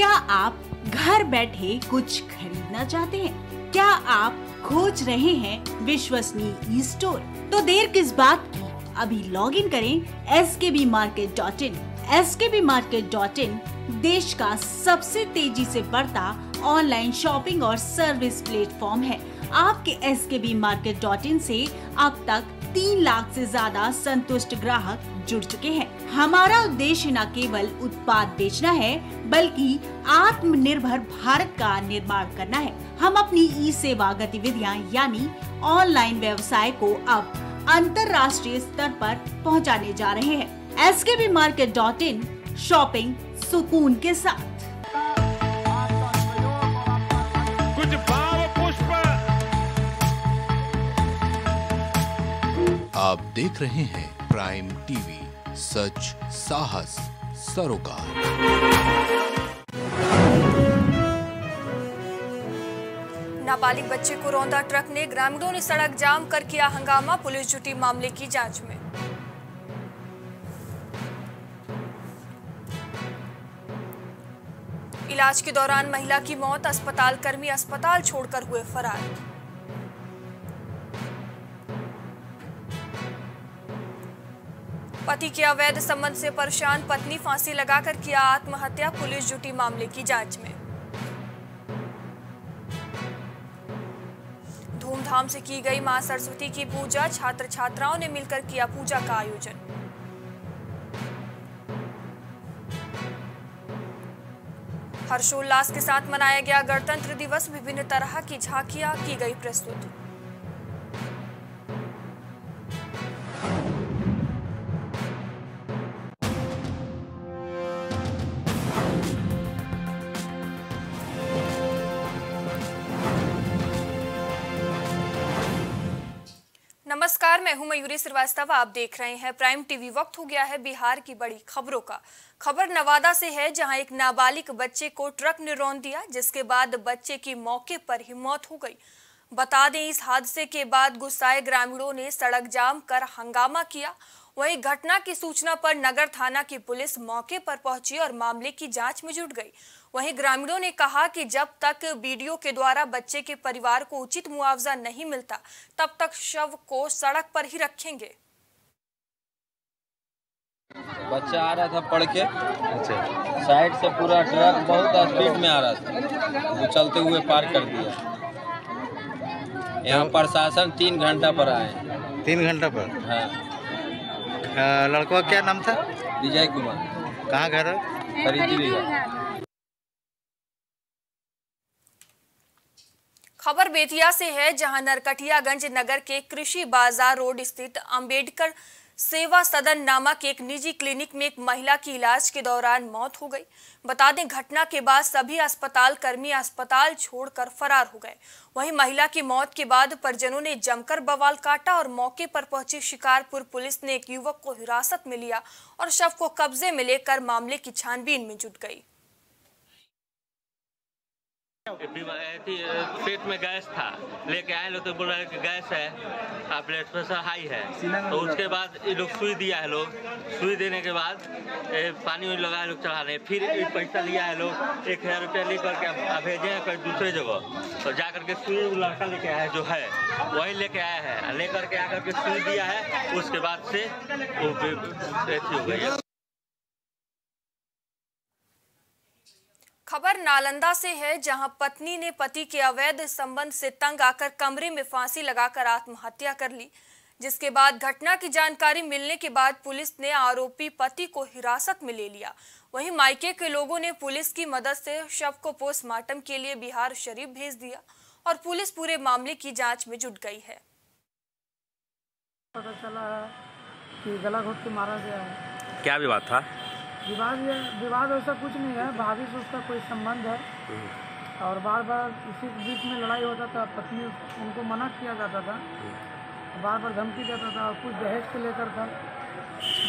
क्या आप घर बैठे कुछ खरीदना चाहते हैं? क्या आप खोज रहे हैं विश्वसनीय ई स्टोर? तो देर किस बात की, अभी लॉग इन करें skbmarket.in। skbmarket.in देश का सबसे तेजी से बढ़ता ऑनलाइन शॉपिंग और सर्विस प्लेटफॉर्म है। आपके skbmarket.in से अब तक 3 लाख से ज्यादा संतुष्ट ग्राहक जुड़ चुके हैं। हमारा उद्देश्य न केवल उत्पाद बेचना है बल्कि आत्मनिर्भर भारत का निर्माण करना है। हम अपनी ई सेवा गतिविधियां यानी ऑनलाइन व्यवसाय को अब अंतर्राष्ट्रीय स्तर पर पहुंचाने जा रहे हैं। skbmarket.in शॉपिंग सुकून के साथ। कुछ भाव पुष्प आप देख रहे हैं प्राइम टीवी, सच साहस सरोकार। नाबालिग बच्चे को रौंदा ट्रक ने, ग्रामीणों ने सड़क जाम कर किया हंगामा, पुलिस जुटी मामले की जांच में। इलाज के दौरान महिला की मौत, अस्पताल कर्मी अस्पताल छोड़कर हुए फरार। पति के अवैध संबंध से परेशान पत्नी, फांसी लगाकर किया आत्महत्या, पुलिस जुटी मामले की जांच में। धूमधाम से की गई मां सरस्वती की पूजा, छात्र छात्राओं ने मिलकर किया पूजा का आयोजन। हर्षोल्लास के साथ मनाया गया गणतंत्र दिवस, विभिन्न तरह की झांकियां की गई प्रस्तुत। नमस्कार, मैं हूं मयूरी श्रीवास्तव, आप देख रहे हैं प्राइम टीवी। वक्त हो गया है बिहार की बड़ी खबरों का। खबर नवादा से है, जहां एक नाबालिग बच्चे को ट्रक ने रौंद दिया, जिसके बाद बच्चे की मौके पर ही मौत हो गई। बता दें, इस हादसे के बाद गुस्साए ग्रामीणों ने सड़क जाम कर हंगामा किया। वहीं घटना की सूचना पर नगर थाना की पुलिस मौके पर पहुंची और मामले की जांच में जुट गई। वहीं ग्रामीणों ने कहा कि जब तक बीडीओ के द्वारा बच्चे के परिवार को उचित मुआवजा नहीं मिलता, तब तक शव को सड़क पर ही रखेंगे। बच्चा आ रहा था पढ़ के, अच्छा, साइड से पूरा ट्रक बहुत स्पीड में आ रहा था, वो चलते हुए पार कर दिया। यहाँ प्रशासन 3 घंटा पर आए। 3 घंटा पर? हाँ। लड़का क्या नाम था? विजय कुमार। कहाँ घर है? खरीदी। खबर बेतिया से है, जहां नरकटियागंज नगर के कृषि बाजार रोड स्थित अंबेडकर सेवा सदन नामक एक निजी क्लिनिक में एक महिला की इलाज के दौरान मौत हो गई। बता दें, घटना के बाद सभी अस्पताल कर्मी अस्पताल छोड़कर फरार हो गए। वहीं महिला की मौत के बाद परिजनों ने जमकर बवाल काटा और मौके पर पहुंची शिकारपुर पुलिस ने एक युवक को हिरासत में लिया और शव को कब्जे में लेकर मामले की छानबीन में जुट गई। पेट में गैस था, लेके आए लोग तो बोल रहे कि गैस है, आप ब्लड प्रेशर हाई है। तो उसके बाद ये लोग सुई दिया है, लोग सुई देने के बाद पानी लगाए, लोग चढ़ा रहे, फिर पैसा लिया है लोग 1000 रुपया लेकर के भेजे हैं दूसरे जगह। तो जा करके सुई लड़का लेके आया जो है, वही लेके आया है, लेकर के आकर के सुई दिया है। उसके बाद से हो गई। खबर नालंदा से है, जहां पत्नी ने पति के अवैध संबंध से तंग आकर कमरे में फांसी लगाकर आत्महत्या कर ली, जिसके बाद घटना की जानकारी मिलने के बाद पुलिस ने आरोपी पति को हिरासत में ले लिया। वहीं मायके के लोगों ने पुलिस की मदद से शव को पोस्टमार्टम के लिए बिहार शरीफ भेज दिया और पुलिस पूरे मामले की जांच में जुट गई है। पता चला कि गला घोंट के मारा गया है। क्या विवाद था? विवाद ऐसा कुछ नहीं है, भाभी से उसका कोई संबंध है और बार बार इसी बीच में लड़ाई होता था। पत्नी उनको मना किया जाता था, बार बार धमकी देता था और कुछ दहेज को लेकर था,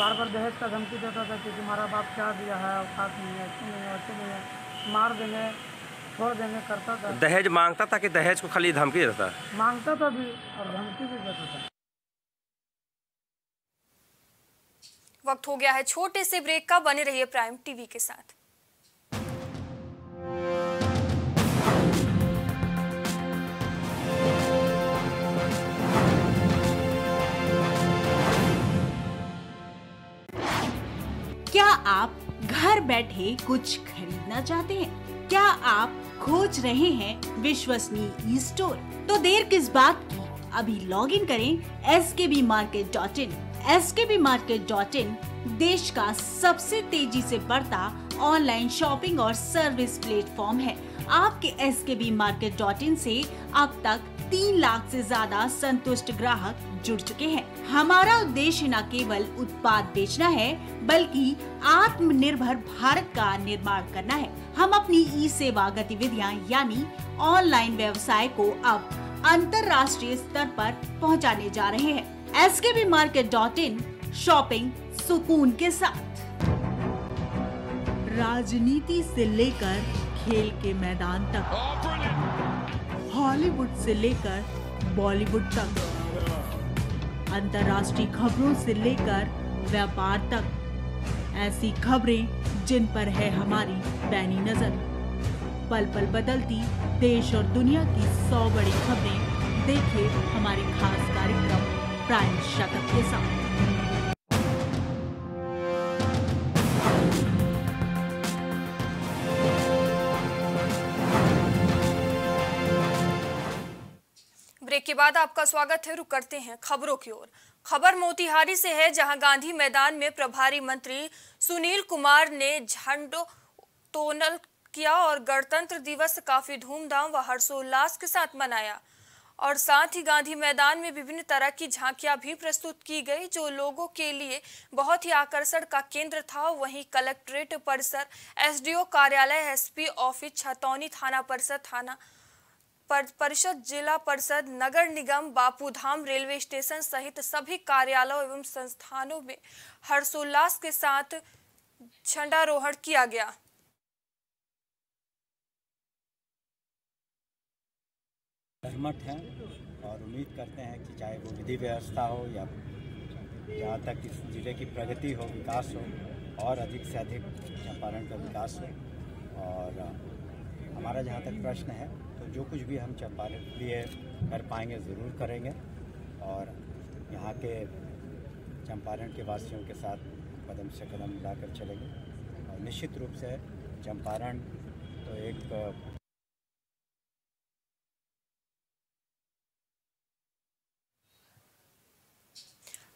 बार बार दहेज का धमकी देता था कि तुम्हारा बाप क्या दिया है, औकात नहीं है, अच्छी नहीं है, अच्छे नहीं है, मार देंगे, छोड़ देंगे करता था। दहेज मांगता था कि दहेज को खाली धमकी देता? मांगता था भी और धमकी भी देता था। वक्त हो गया है छोटे से ब्रेक का, बने रहिए प्राइम टीवी के साथ। क्या आप घर बैठे कुछ खरीदना चाहते हैं? क्या आप खोज रहे हैं विश्वसनीय ई स्टोर? तो देर किस बात की, अभी लॉग इन करें skbmarket.in। skbmarket.in देश का सबसे तेजी से बढ़ता ऑनलाइन शॉपिंग और सर्विस प्लेटफॉर्म है। आपके skbmarket.in से अब तक 3 लाख से ज्यादा संतुष्ट ग्राहक जुड़ चुके हैं। हमारा उद्देश्य न केवल उत्पाद बेचना है बल्कि आत्मनिर्भर भारत का निर्माण करना है। हम अपनी ई सेवा गतिविधियां यानी ऑनलाइन व्यवसाय को अब अंतर्राष्ट्रीय स्तर पर पहुंचाने जा रहे हैं। skbmarket.in शॉपिंग सुकून के साथ। राजनीति से लेकर खेल के मैदान तक, हॉलीवुड से लेकर बॉलीवुड तक, अंतर्राष्ट्रीय खबरों से लेकर व्यापार तक, ऐसी खबरें जिन पर है हमारी पैनी नजर। पल पल बदलती देश और दुनिया की 100 बड़ी खबरें देखें हमारे खास कार्यक्रम प्राइम शतक के साथ। के बाद आपका स्वागत है। रुक करते हैं खबरों की ओर। खबर मोतिहारी से है, जहां गांधी मैदान में प्रभारी मंत्री सुनील कुमार ने झंडोत्तोलन किया और गणतंत्र दिवस काफी धूमधाम व हर्षोल्लास के साथ मनाया। और साथ ही गांधी मैदान में विभिन्न तरह की झांकियां भी प्रस्तुत की गई, जो लोगों के लिए बहुत ही आकर्षण का केंद्र था। वहीं कलेक्ट्रेट परिसर, एसडीओ कार्यालय, एसपी ऑफिस, छतौनी थाना परिसर, थाना परिषद, जिला परिषद, नगर निगम, बापूधाम रेलवे स्टेशन सहित सभी कार्यालयों एवं संस्थानों में हर्षोल्लास के साथ झंडारोहण किया गया। धर्मठ हैं और उम्मीद करते हैं कि चाहे वो विधि व्यवस्था हो या जहाँ तक इस जिले की प्रगति हो, विकास हो और अधिक से अधिक चंपारण का विकास हो। और हमारा जहाँ तक प्रश्न है तो जो कुछ भी हम चंपारण के लिए कर पाएंगे ज़रूर करेंगे और यहाँ के चंपारण के वासियों के साथ कदम से कदम मिलाकर चलेंगे। और निश्चित रूप से चंपारण तो एक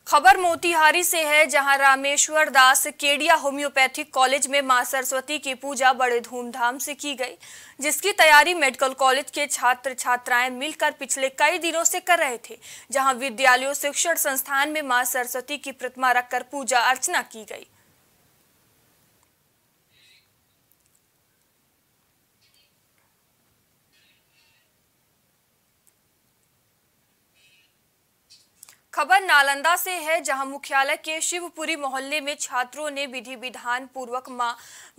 खबर मोतिहारी से है, जहां रामेश्वर दास केडिया होम्योपैथिक कॉलेज में मां सरस्वती की पूजा बड़े धूमधाम से की गई, जिसकी तैयारी मेडिकल कॉलेज के छात्र छात्राएं मिलकर पिछले कई दिनों से कर रहे थे, जहां विद्यालयों, शिक्षण संस्थान में मां सरस्वती की प्रतिमा रखकर पूजा अर्चना की गई। खबर नालंदा से है, जहां मुख्यालय के शिवपुरी मोहल्ले में छात्रों ने विधि विधान पूर्वक मां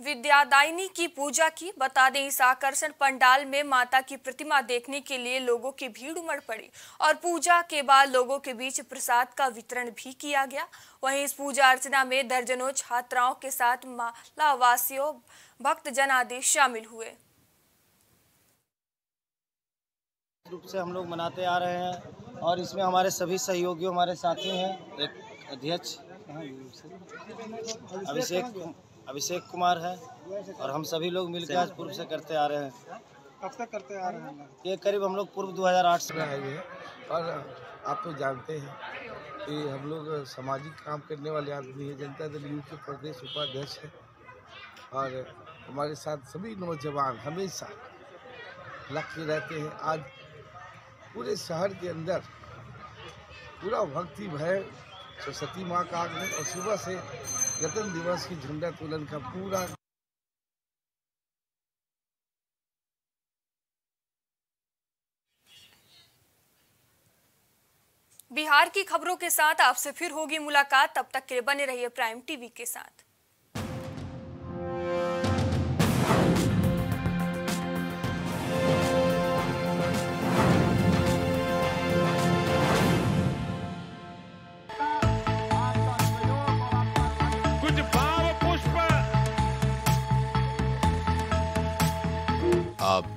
विद्यादायिनी की पूजा की। बता दें, इस आकर्षण पंडाल में माता की प्रतिमा देखने के लिए लोगों की भीड़ उमड़ पड़ी और पूजा के बाद लोगों के बीच प्रसाद का वितरण भी किया गया। वहीं इस पूजा अर्चना में दर्जनों छात्राओं के साथ मालावासियों, भक्तजन आदि शामिल हुए। रूप से हम लोग मनाते आ रहे हैं और इसमें हमारे सभी सहयोगियों, हमारे साथी हैं। एक अध्यक्ष अभिषेक कुमार है और हम सभी लोग मिलकर आज पूर्व से करते आ रहे हैं। कब तक करते आ रहे हैं? ये करीब हम लोग पूर्व 2008 से है ये। और आप तो जानते हैं कि हम लोग सामाजिक काम करने वाले आदमी हैं। जनता दल यूथ के प्रदेश उपाध्यक्ष हैं और हमारे साथ सभी नौजवान हमेशा लक्ष्य रहते हैं। आज पूरे शहर के अंदर पूरा भक्ति भय सरस्वती माँ का आगमन और सुबह से गणतंत्र दिवस की झंडोत्तोलन का पूरा। बिहार की खबरों के साथ आपसे फिर होगी मुलाकात, तब तक के बने रहिए प्राइम टीवी के साथ। आप